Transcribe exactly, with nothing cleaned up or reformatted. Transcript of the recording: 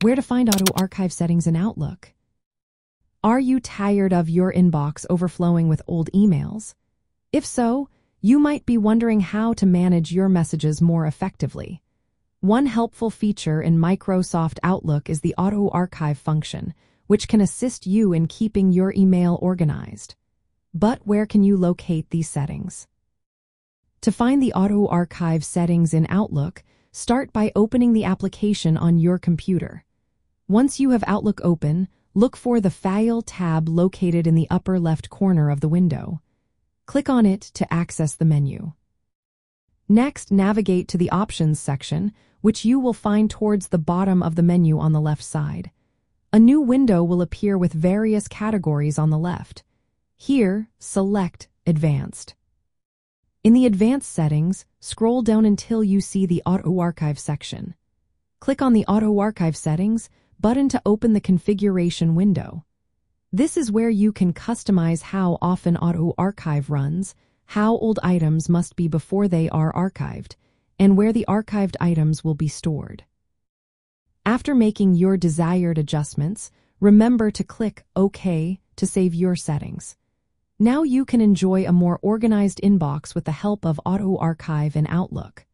Where to find auto archive settings in Outlook? Are you tired of your inbox overflowing with old emails? If so, you might be wondering how to manage your messages more effectively. One helpful feature in Microsoft Outlook is the auto archive function, which can assist you in keeping your email organized. But where can you locate these settings? To find the auto archive settings in Outlook, start by opening the application on your computer. Once you have Outlook open, look for the File tab located in the upper left corner of the window. Click on it to access the menu. Next, navigate to the Options section, which you will find towards the bottom of the menu on the left side. A new window will appear with various categories on the left. Here, select Advanced. In the Advanced settings, scroll down until you see the Auto Archive section. Click on the Auto Archive Settings button to open the configuration window. This is where you can customize how often Auto Archive runs, how old items must be before they are archived, and where the archived items will be stored. After making your desired adjustments, remember to click OK to save your settings. Now you can enjoy a more organized inbox with the help of Auto Archive in Outlook.